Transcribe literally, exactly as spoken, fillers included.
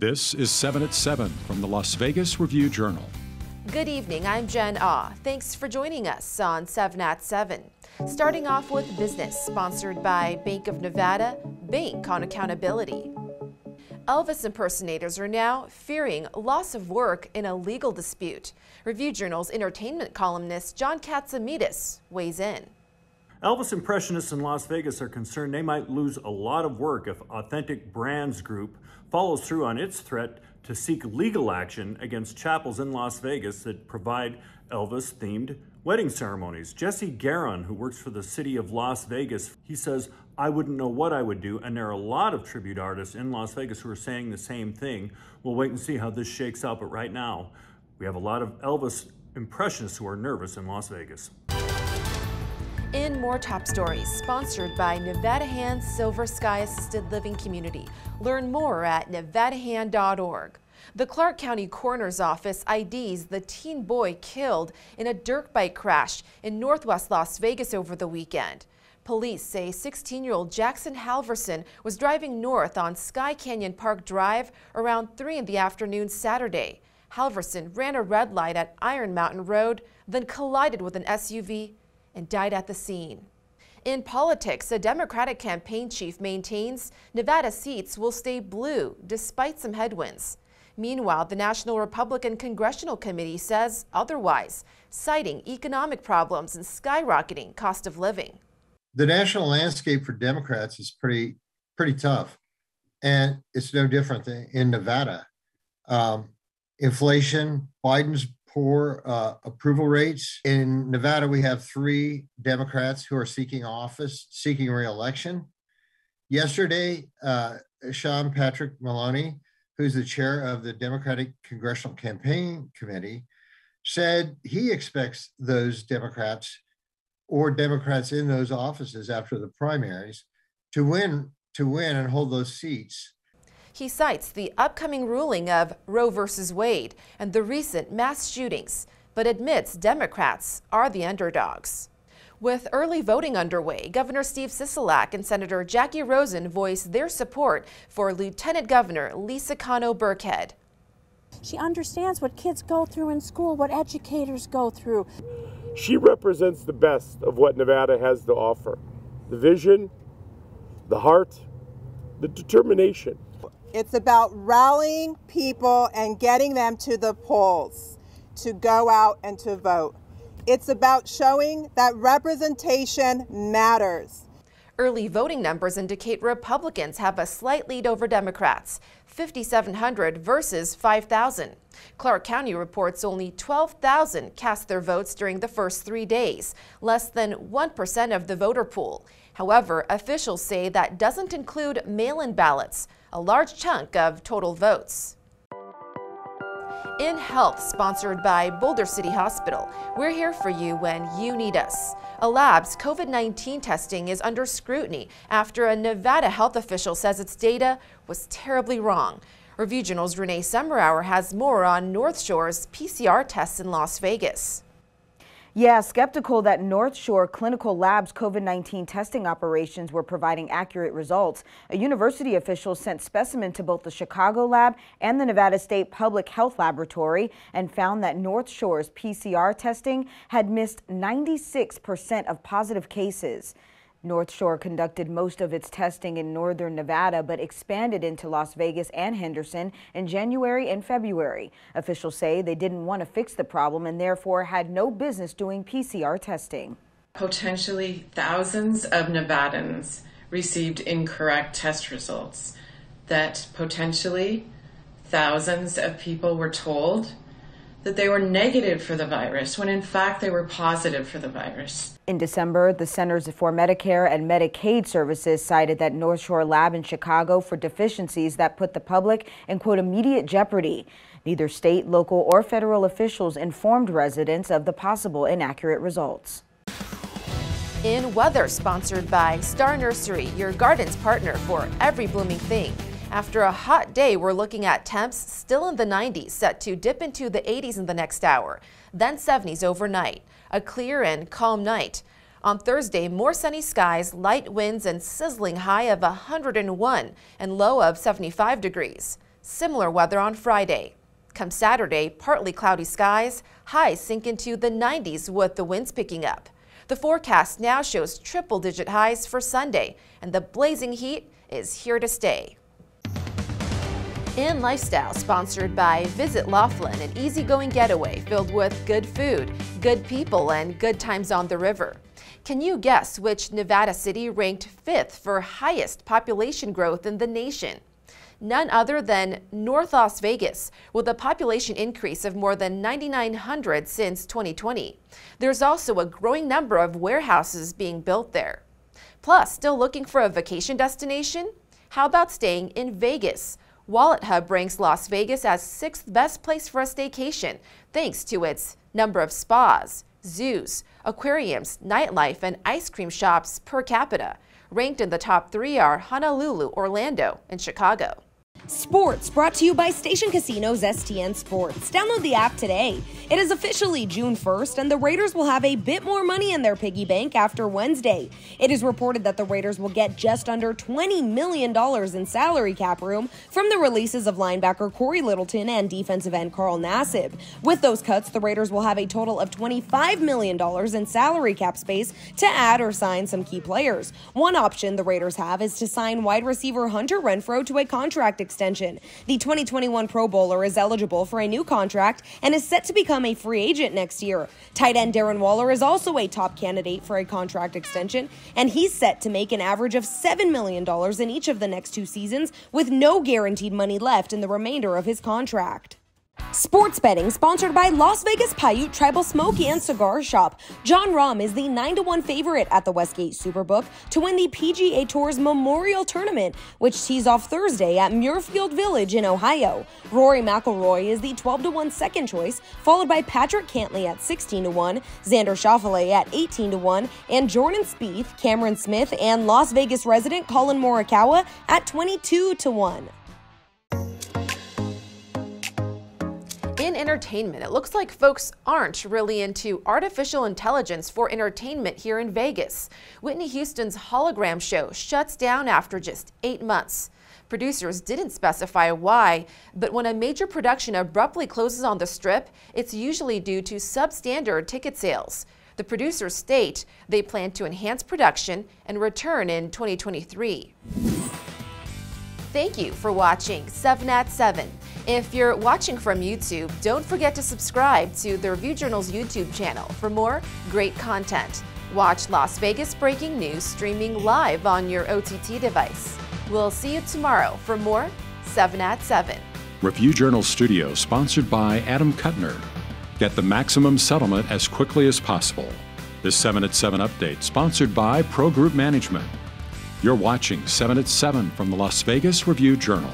This is seven at seven from the Las Vegas Review-Journal. Good evening, I'm Jen Awe. Thanks for joining us on seven at seven. Starting off with business, sponsored by Bank of Nevada, Bank on Accountability. Elvis impersonators are now fearing loss of work in a legal dispute. Review Journal's entertainment columnist John Katzamidis weighs in. Elvis impressionists in Las Vegas are concerned they might lose a lot of work if Authentic Brands Group follows through on its threat to seek legal action against chapels in Las Vegas that provide Elvis-themed wedding ceremonies. Jesse Garon, who works for the city of Las Vegas, he says, I wouldn't know what I would do, and there are a lot of tribute artists in Las Vegas who are saying the same thing. We'll wait and see how this shakes out, but right now, we have a lot of Elvis impressionists who are nervous in Las Vegas. In more top stories, sponsored by Nevada Hand Silver Sky Assisted Living Community. Learn more at nevada hand dot org. The Clark County Coroner's Office I Ds the teen boy killed in a dirt bike crash in northwest Las Vegas over the weekend. Police say sixteen-year-old Jackson Halverson was driving north on Sky Canyon Park Drive around three in the afternoon Saturday. Halverson ran a red light at Iron Mountain Road, then collided with an S U V and died at the scene. In politics, a Democratic campaign chief maintains Nevada seats will stay blue despite some headwinds. Meanwhile, the National Republican Congressional Committee says otherwise, citing economic problems and skyrocketing cost of living. The national landscape for Democrats is pretty, pretty tough, and it's no different than in Nevada. Um, inflation, Biden's poor uh, approval rates. In Nevada, we have three Democrats who are seeking office, seeking re-election. Yesterday, uh, Sean Patrick Maloney, who's the chair of the Democratic Congressional Campaign Committee, said he expects those Democrats or Democrats in those offices after the primaries to win to win and hold those seats. He cites the upcoming ruling of Roe versus Wade and the recent mass shootings, but admits Democrats are the underdogs. With early voting underway, Governor Steve Sisolak and Senator Jackie Rosen voiced their support for Lieutenant Governor Lisa Cano Burkhead. She understands what kids go through in school, what educators go through. She represents the best of what Nevada has to offer. The vision, the heart, the determination. It's about rallying people and getting them to the polls to go out and to vote. It's about showing that representation matters. Early voting numbers indicate Republicans have a slight lead over Democrats, fifty-seven hundred versus five thousand. Clark County reports only twelve thousand cast their votes during the first three days, less than one percent of the voter pool. However, officials say that doesn't include mail-in ballots, a large chunk of total votes. In Health, sponsored by Boulder City Hospital, we're here for you when you need us. A lab's COVID nineteen testing is under scrutiny after a Nevada health official says its data was terribly wrong. Review Journal's Renee Sommerauer has more on North Shore's P C R tests in Las Vegas. Yeah, skeptical that North Shore Clinical Labs COVID nineteen testing operations were providing accurate results. A university official sent specimen to both the Chicago Lab and the Nevada State Public Health Laboratory and found that North Shore's P C R testing had missed ninety-six percent of positive cases. North Shore conducted most of its testing in northern Nevada, but expanded into Las Vegas and Henderson in January and February. Officials say they didn't want to fix the problem and therefore had no business doing P C R testing. Potentially thousands of Nevadans received incorrect test results, that potentially thousands of people were told that they were negative for the virus when in fact they were positive for the virus. In December, the Centers for Medicare and Medicaid Services cited that North Shore Lab in Chicago for deficiencies that put the public in, quote, immediate jeopardy. Neither state, local, or federal officials informed residents of the possible inaccurate results. In weather, sponsored by Star Nursery, your garden's partner for every blooming thing. After a hot day, we're looking at temps still in the nineties, set to dip into the eighties in the next hour, then seventies overnight. A clear and calm night. On Thursday, more sunny skies, light winds, and sizzling high of one hundred one and low of seventy-five degrees. Similar weather on Friday. Come Saturday, partly cloudy skies, highs sink into the nineties with the winds picking up. The forecast now shows triple-digit highs for Sunday, and the blazing heat is here to stay. In Lifestyle, sponsored by Visit Laughlin, an easygoing getaway filled with good food, good people, and good times on the river. Can you guess which Nevada city ranked fifth for highest population growth in the nation? None other than North Las Vegas, with a population increase of more than nine thousand nine hundred since twenty twenty. There's also a growing number of warehouses being built there. Plus, still looking for a vacation destination? How about staying in Vegas? WalletHub ranks Las Vegas as sixth best place for a staycation, thanks to its number of spas, zoos, aquariums, nightlife, and ice cream shops per capita. Ranked in the top three are Honolulu, Orlando, and Chicago. Sports brought to you by Station Casino's S T N Sports. Download the app today. It is officially June first, and the Raiders will have a bit more money in their piggy bank after Wednesday. It is reported that the Raiders will get just under twenty million dollars in salary cap room from the releases of linebacker Corey Littleton and defensive end Carl Nassib. With those cuts, the Raiders will have a total of twenty-five million dollars in salary cap space to add or sign some key players. One option the Raiders have is to sign wide receiver Hunter Renfrow to a contract extension. Extension. The twenty twenty-one Pro Bowler is eligible for a new contract and is set to become a free agent next year. Tight end Darren Waller is also a top candidate for a contract extension, and he's set to make an average of seven million dollars in each of the next two seasons, with no guaranteed money left in the remainder of his contract. Sports betting sponsored by Las Vegas Paiute Tribal Smoky and Cigar Shop. John Rahm is the nine to one favorite at the Westgate Superbook to win the P G A Tour's Memorial Tournament, which tees off Thursday at Muirfield Village in Ohio. Rory McIlroy is the twelve to one second choice, followed by Patrick Cantlay at sixteen to one, Xander Schauffele at eighteen to one, and Jordan Spieth, Cameron Smith, and Las Vegas resident Colin Morikawa at twenty-two to one. In entertainment, it looks like folks aren't really into artificial intelligence for entertainment here in Vegas. Whitney Houston's hologram show shuts down after just eight months. Producers didn't specify why, but when a major production abruptly closes on the Strip, it's usually due to substandard ticket sales. The producers state they plan to enhance production and return in twenty twenty-three. Thank you for watching seven at seven. If you're watching from YouTube, don't forget to subscribe to the Review Journal's YouTube channel for more great content. Watch Las Vegas breaking news streaming live on your O T T device. We'll see you tomorrow for more seven at seven. Review Journal Studio, sponsored by Adam Kuttner. Get the maximum settlement as quickly as possible. This seven at seven update, sponsored by Pro Group Management. You're watching seven at seven from the Las Vegas Review Journal.